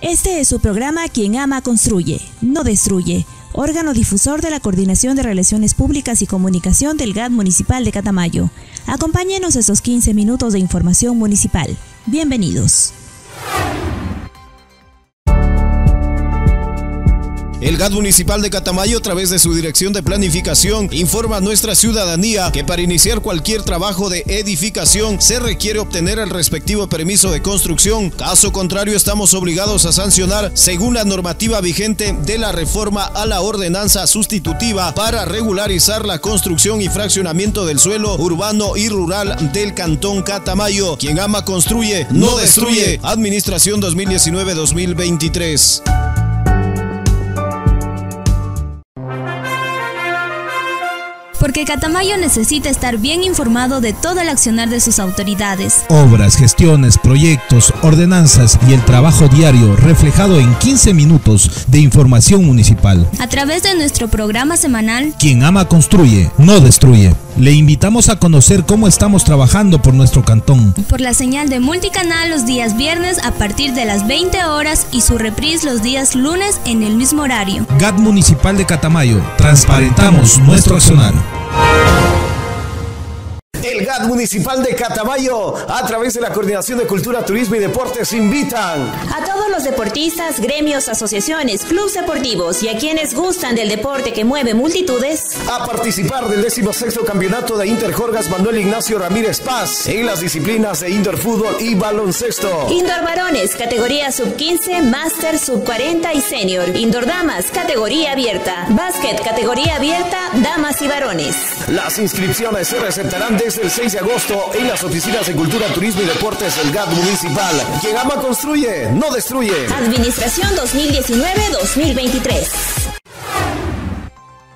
Este es su programa Quien Ama Construye, No Destruye, órgano difusor de la Coordinación de Relaciones Públicas y Comunicación del GAD Municipal de Catamayo. Acompáñenos estos 15 minutos de información municipal. Bienvenidos. El GAD Municipal de Catamayo, a través de su Dirección de Planificación, informa a nuestra ciudadanía que para iniciar cualquier trabajo de edificación se requiere obtener el respectivo permiso de construcción. Caso contrario, estamos obligados a sancionar según la normativa vigente de la reforma a la ordenanza sustitutiva para regularizar la construcción y fraccionamiento del suelo urbano y rural del Cantón Catamayo. Quien ama construye, no destruye. Administración 2019-2023. Porque Catamayo necesita estar bien informado de todo el accionar de sus autoridades. Obras, gestiones, proyectos, ordenanzas y el trabajo diario reflejado en 15 minutos de información municipal. A través de nuestro programa semanal Quien Ama Construye, No Destruye. Le invitamos a conocer cómo estamos trabajando por nuestro cantón. Por la señal de Multicanal los días viernes a partir de las 20 horas y su reprise los días lunes en el mismo horario. GAD Municipal de Catamayo, transparentamos nuestro accionar. El GAD Municipal de Catamayo, a través de la Coordinación de Cultura, Turismo y Deportes, invitan a todos los deportistas, gremios, asociaciones, clubes deportivos y a quienes gustan del deporte que mueve multitudes a participar del 16º Campeonato de Interjorgas Manuel Ignacio Ramírez Paz en las disciplinas de Indoor Fútbol y Baloncesto. Indoor Varones, categoría Sub-15, Master Sub-40 y Senior. Indoor Damas, categoría abierta. Básquet, categoría abierta, Damas y Varones. Las inscripciones se receptarán desde el 6 de agosto en las oficinas de Cultura, Turismo y Deportes del GAD Municipal. Quien ama construye, no destruye. Administración 2019-2023.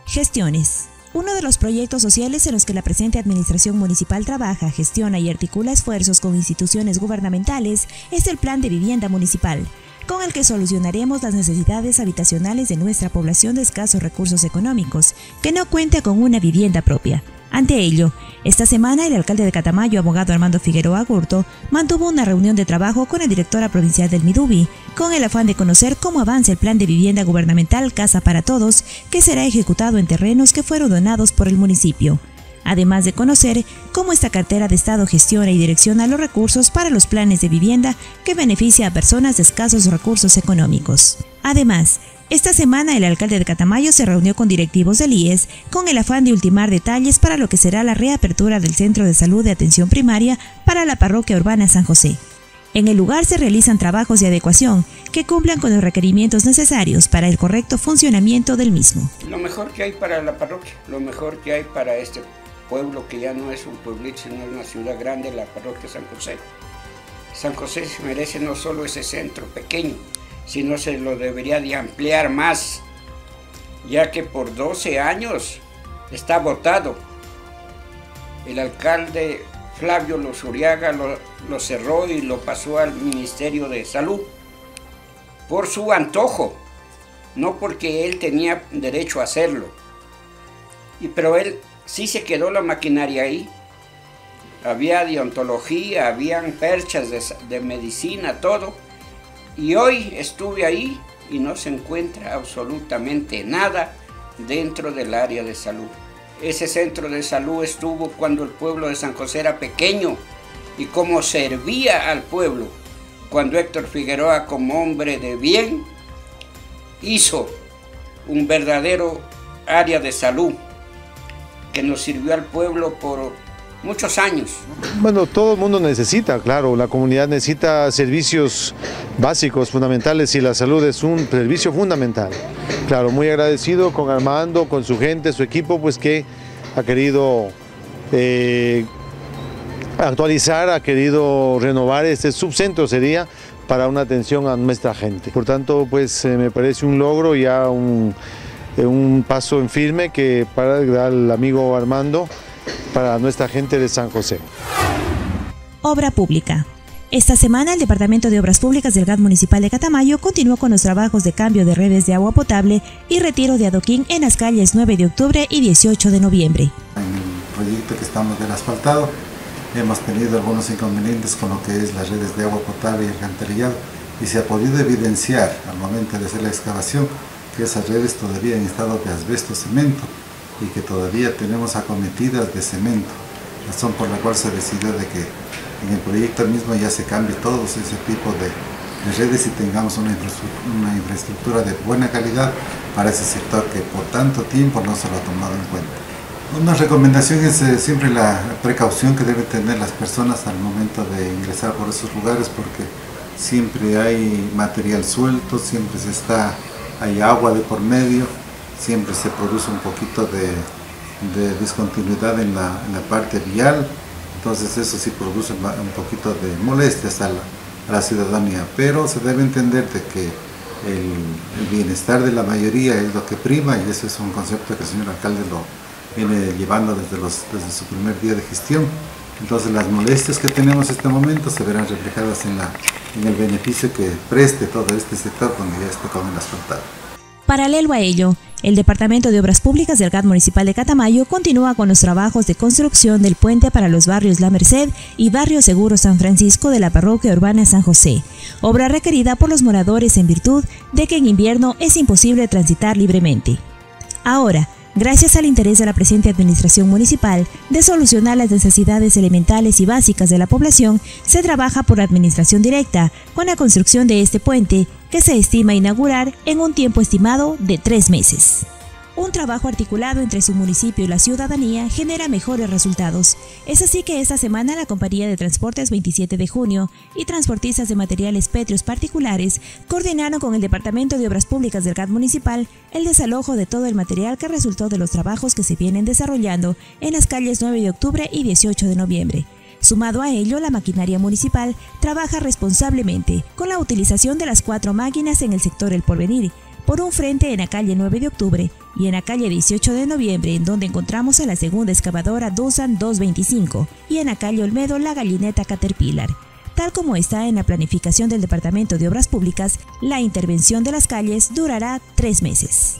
Gestiones. Uno de los proyectos sociales en los que la presente administración municipal trabaja, gestiona y articula esfuerzos con instituciones gubernamentales es el Plan de Vivienda Municipal, con el que solucionaremos las necesidades habitacionales de nuestra población de escasos recursos económicos, que no cuenta con una vivienda propia. Ante ello, esta semana el alcalde de Catamayo, abogado Armando Figueroa Agurto, mantuvo una reunión de trabajo con la directora provincial del MIDUVI, con el afán de conocer cómo avanza el plan de vivienda gubernamental Casa para Todos, que será ejecutado en terrenos que fueron donados por el municipio, además de conocer cómo esta cartera de Estado gestiona y direcciona los recursos para los planes de vivienda que beneficia a personas de escasos recursos económicos. Además, esta semana el alcalde de Catamayo se reunió con directivos del IES con el afán de ultimar detalles para lo que será la reapertura del Centro de Salud de Atención Primaria para la Parroquia Urbana San José. En el lugar se realizan trabajos de adecuación que cumplan con los requerimientos necesarios para el correcto funcionamiento del mismo. Lo mejor que hay para la parroquia, lo mejor que hay para este pueblo, que ya no es un pueblito, sino una ciudad grande, la Parroquia San José. San José se merece no solo ese centro pequeño, sino se lo debería de ampliar más, ya que por 12 años está botado. El alcalde Flavio Luzuriaga lo cerró y lo pasó al Ministerio de Salud por su antojo, no porque él tenía derecho a hacerlo, pero él sí se quedó la maquinaria ahí. Había deontología, habían perchas de medicina, todo. Y hoy estuve ahí y no se encuentra absolutamente nada dentro del área de salud. Ese centro de salud estuvo cuando el pueblo de San José era pequeño y cómo servía al pueblo. Cuando Héctor Figueroa, como hombre de bien, hizo un verdadero área de salud que nos sirvió al pueblo por muchos años. Bueno, todo el mundo necesita, claro, la comunidad necesita servicios básicos, fundamentales, y la salud es un servicio fundamental. Claro, muy agradecido con Armando, con su gente, su equipo, pues que ha querido actualizar, ha querido renovar este subcentro, sería, para una atención a nuestra gente. Por tanto, pues me parece un logro, ya un paso en firme que para dar al amigo Armando, para nuestra gente de San José. Obra pública. Esta semana el Departamento de Obras Públicas del GAD Municipal de Catamayo continuó con los trabajos de cambio de redes de agua potable y retiro de adoquín en las calles 9 de octubre y 18 de noviembre. En el proyecto que estamos del asfaltado, hemos tenido algunos inconvenientes con lo que es las redes de agua potable y alcantarillado, y se ha podido evidenciar al momento de hacer la excavación que esas redes todavía en estado de asbesto cemento y que todavía tenemos acometidas de cemento, razón por la cual se decidió de que en el proyecto mismo ya se cambie todos ese tipo de redes y tengamos una infraestructura de buena calidad para ese sector que por tanto tiempo no se lo ha tomado en cuenta. Una recomendación es siempre la precaución que deben tener las personas al momento de ingresar por esos lugares, porque siempre hay material suelto, siempre hay agua de por medio, siempre se produce un poquito de discontinuidad en la parte vial, entonces eso sí produce un poquito de molestias a la ciudadanía, pero se debe entender de que el bienestar de la mayoría es lo que prima, y eso es un concepto que el señor alcalde lo viene llevando desde su primer día de gestión. Entonces las molestias que tenemos en este momento se verán reflejadas en el beneficio que preste todo este sector cuando ya esté con el asfaltado. Paralelo a ello, el Departamento de Obras Públicas del GAT Municipal de Catamayo continúa con los trabajos de construcción del puente para los barrios La Merced y Barrio Seguro San Francisco de la Parroquia Urbana San José, obra requerida por los moradores en virtud de que en invierno es imposible transitar libremente. Ahora, gracias al interés de la presente administración municipal de solucionar las necesidades elementales y básicas de la población, se trabaja por administración directa con la construcción de este puente que se estima inaugurar en un tiempo estimado de 3 meses. Un trabajo articulado entre su municipio y la ciudadanía genera mejores resultados. Es así que esta semana la Compañía de Transportes 27 de junio y transportistas de materiales pétreos particulares coordinaron con el Departamento de Obras Públicas del GAT Municipal el desalojo de todo el material que resultó de los trabajos que se vienen desarrollando en las calles 9 de octubre y 18 de noviembre. Sumado a ello, la maquinaria municipal trabaja responsablemente con la utilización de las 4 máquinas en el sector El Porvenir, por un frente en la calle 9 de octubre y en la calle 18 de noviembre, en donde encontramos a la segunda excavadora Doosan 225, y en la calle Olmedo la gallineta Caterpillar. Tal como está en la planificación del Departamento de Obras Públicas, la intervención de las calles durará 3 meses.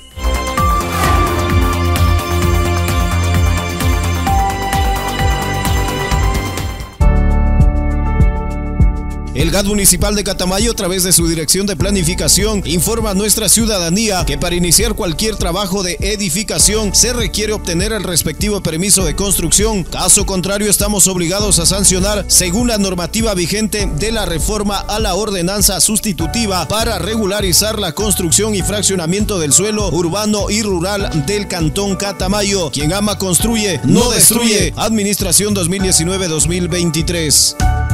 El GAT Municipal de Catamayo, a través de su Dirección de Planificación, informa a nuestra ciudadanía que para iniciar cualquier trabajo de edificación se requiere obtener el respectivo permiso de construcción. Caso contrario, estamos obligados a sancionar según la normativa vigente de la reforma a la ordenanza sustitutiva para regularizar la construcción y fraccionamiento del suelo urbano y rural del Cantón Catamayo. Quien ama construye, no destruye. Administración 2019-2023.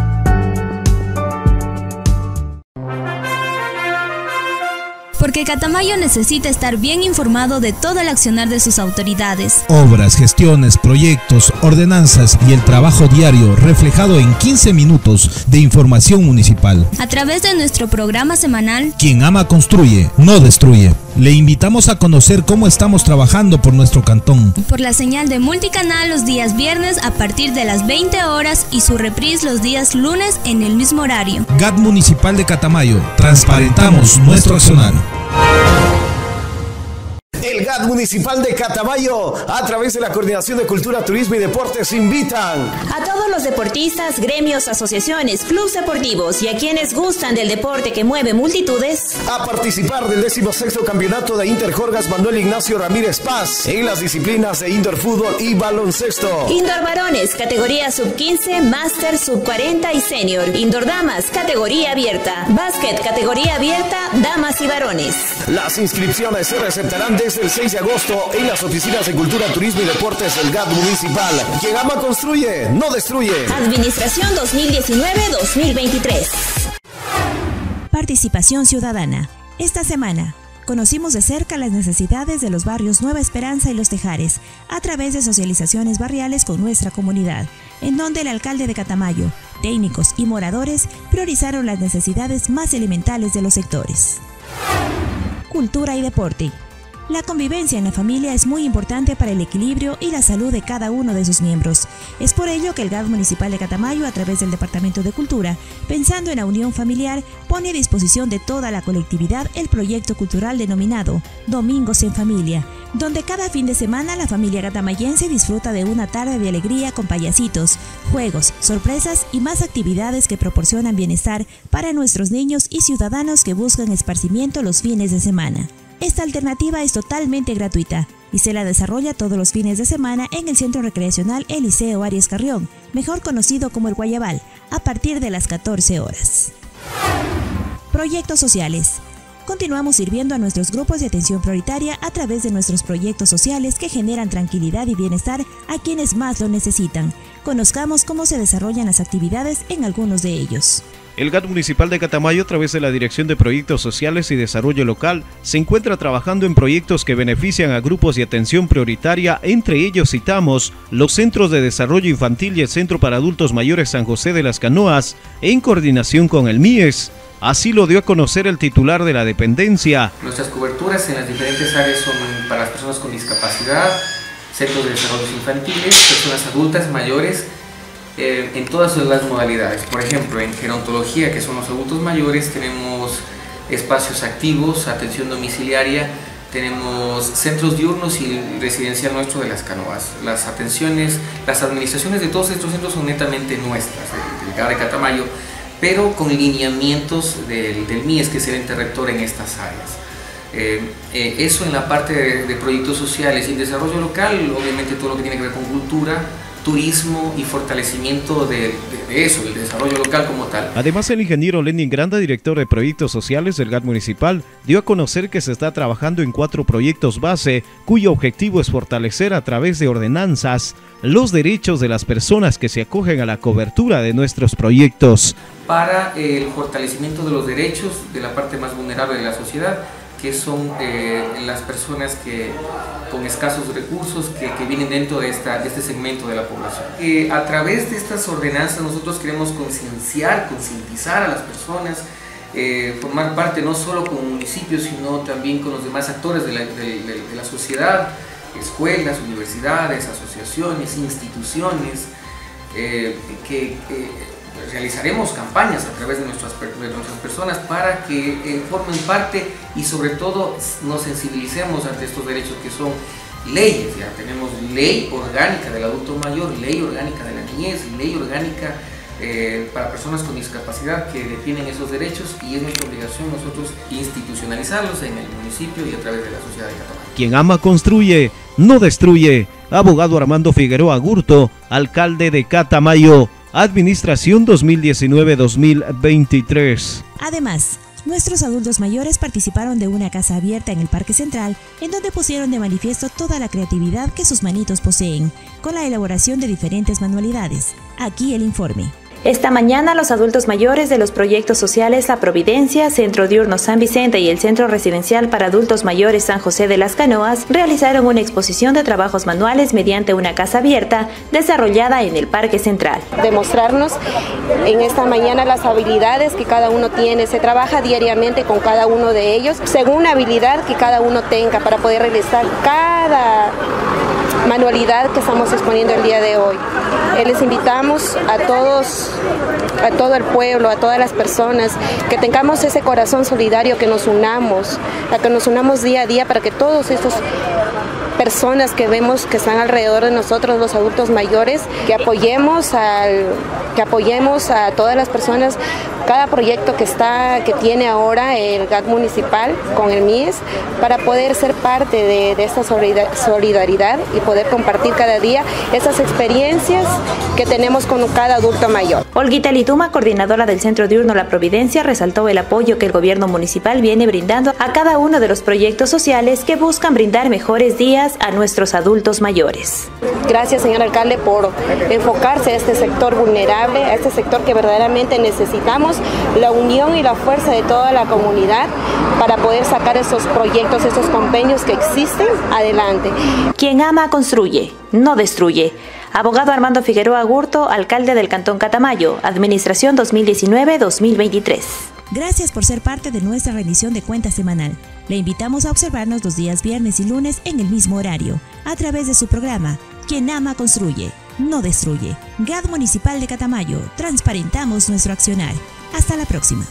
Porque Catamayo necesita estar bien informado de todo el accionar de sus autoridades. Obras, gestiones, proyectos, ordenanzas y el trabajo diario reflejado en 15 minutos de información municipal. A través de nuestro programa semanal Quien ama construye, no destruye. Le invitamos a conocer cómo estamos trabajando por nuestro cantón. Por la señal de Multicanal los días viernes a partir de las 20 horas y su reprise los días lunes en el mismo horario. GAT Municipal de Catamayo, transparentamos nuestro accionar. El GAT Municipal de Catamayo, a través de la Coordinación de Cultura, Turismo y Deportes, invitan a todos los deportistas, gremios, asociaciones, clubes deportivos y a quienes gustan del deporte que mueve multitudes a participar del 16º Campeonato de Interjorgas Manuel Ignacio Ramírez Paz en las disciplinas de Indoor Fútbol y Baloncesto. Indoor Varones, categoría Sub-15, Master Sub-40 y Senior. Indoor Damas, categoría abierta. Básquet, categoría abierta, Damas y Varones. Las inscripciones se receptarán desde el 6 de agosto en las oficinas de Cultura, Turismo y Deportes del GAT Municipal. Quien ama construye, no destruye. Administración 2019-2023. Participación ciudadana. Esta semana conocimos de cerca las necesidades de los barrios Nueva Esperanza y Los Tejares a través de socializaciones barriales con nuestra comunidad, en donde el alcalde de Catamayo, técnicos y moradores priorizaron las necesidades más elementales de los sectores. Cultura y deporte. La convivencia en la familia es muy importante para el equilibrio y la salud de cada uno de sus miembros. Es por ello que el GAT Municipal de Catamayo, a través del Departamento de Cultura, pensando en la unión familiar, pone a disposición de toda la colectividad el proyecto cultural denominado Domingos en Familia, donde cada fin de semana la familia catamayense disfruta de una tarde de alegría con payasitos, juegos, sorpresas y más actividades que proporcionan bienestar para nuestros niños y ciudadanos que buscan esparcimiento los fines de semana. Esta alternativa es totalmente gratuita y se la desarrolla todos los fines de semana en el Centro Recreacional Eliseo Arias Carrión, mejor conocido como el Guayabal, a partir de las 14 horas. Proyectos sociales. Continuamos sirviendo a nuestros grupos de atención prioritaria a través de nuestros proyectos sociales que generan tranquilidad y bienestar a quienes más lo necesitan. Conozcamos cómo se desarrollan las actividades en algunos de ellos. El GAT Municipal de Catamayo, a través de la Dirección de Proyectos Sociales y Desarrollo Local, se encuentra trabajando en proyectos que benefician a grupos de atención prioritaria. Entre ellos citamos los Centros de Desarrollo Infantil y el Centro para Adultos Mayores San José de las Canoas, en coordinación con el MIES. Así lo dio a conocer el titular de la dependencia. Nuestras coberturas en las diferentes áreas son para las personas con discapacidad, centros de desarrollo infantiles, personas adultas, mayores, en todas las modalidades. Por ejemplo, en gerontología, que son los adultos mayores, tenemos espacios activos, atención domiciliaria, tenemos centros diurnos y residencial nuestro de las Canoas. Las atenciones, las administraciones de todos estos centros son netamente nuestras, de Catamayo, pero con lineamientos del MIES, que es el ente rector en estas áreas. Eso en la parte de proyectos sociales y desarrollo local, obviamente todo lo que tiene que ver con cultura, turismo y fortalecimiento de eso, el desarrollo local como tal. Además, el ingeniero Lenin Granda, director de Proyectos Sociales del GAT Municipal, dio a conocer que se está trabajando en 4 proyectos base, cuyo objetivo es fortalecer a través de ordenanzas los derechos de las personas que se acogen a la cobertura de nuestros proyectos. Para el fortalecimiento de los derechos de la parte más vulnerable de la sociedad, que son las personas con escasos recursos que vienen dentro de este segmento de la población. A través de estas ordenanzas nosotros queremos concientizar a las personas, formar parte no solo con municipios, sino también con los demás actores de la sociedad, escuelas, universidades, asociaciones, instituciones, realizaremos campañas a través de nuestras personas para que formen parte y sobre todo nos sensibilicemos ante estos derechos que son leyes. Ya tenemos ley orgánica del adulto mayor, ley orgánica de la niñez, ley orgánica para personas con discapacidad que defienden esos derechos, y es nuestra obligación nosotros institucionalizarlos en el municipio y a través de la sociedad de Catamayo. Quien ama construye, no destruye. Abogado Armando Figueroa Agurto, alcalde de Catamayo. Administración 2019-2023. Además, nuestros adultos mayores participaron de una casa abierta en el Parque Central, en donde pusieron de manifiesto toda la creatividad que sus manitos poseen, con la elaboración de diferentes manualidades. Aquí el informe. Esta mañana los adultos mayores de los proyectos sociales La Providencia, Centro Diurno San Vicente y el Centro Residencial para Adultos Mayores San José de las Canoas realizaron una exposición de trabajos manuales mediante una casa abierta desarrollada en el Parque Central. Demostrarnos en esta mañana las habilidades que cada uno tiene, se trabaja diariamente con cada uno de ellos según la habilidad que cada uno tenga para poder realizar cada manualidad que estamos exponiendo el día de hoy. Les invitamos a todos, a todo el pueblo, a todas las personas, que tengamos ese corazón solidario, que nos unamos, a que nos unamos día a día para que todos estos personas que vemos que están alrededor de nosotros, los adultos mayores, que apoyemos a todas las personas, cada proyecto que tiene ahora el GAT municipal con el MIES, para poder ser parte de esta solidaridad y poder compartir cada día esas experiencias que tenemos con cada adulto mayor. Olguita Lituma, coordinadora del Centro Diurno La Providencia, resaltó el apoyo que el gobierno municipal viene brindando a cada uno de los proyectos sociales que buscan brindar mejores días a nuestros adultos mayores. Gracias, señor alcalde, por enfocarse a este sector vulnerable, a este sector que verdaderamente necesitamos la unión y la fuerza de toda la comunidad para poder sacar esos proyectos, esos convenios que existen adelante. Quien ama construye, no destruye. Abogado Armando Figueroa Agurto, alcalde del Cantón Catamayo, Administración 2019-2023. Gracias por ser parte de nuestra rendición de cuentas semanal. Le invitamos a observarnos los días viernes y lunes en el mismo horario, a través de su programa, Quien ama construye, no destruye. GAT Municipal de Catamayo, transparentamos nuestro accionar. Hasta la próxima.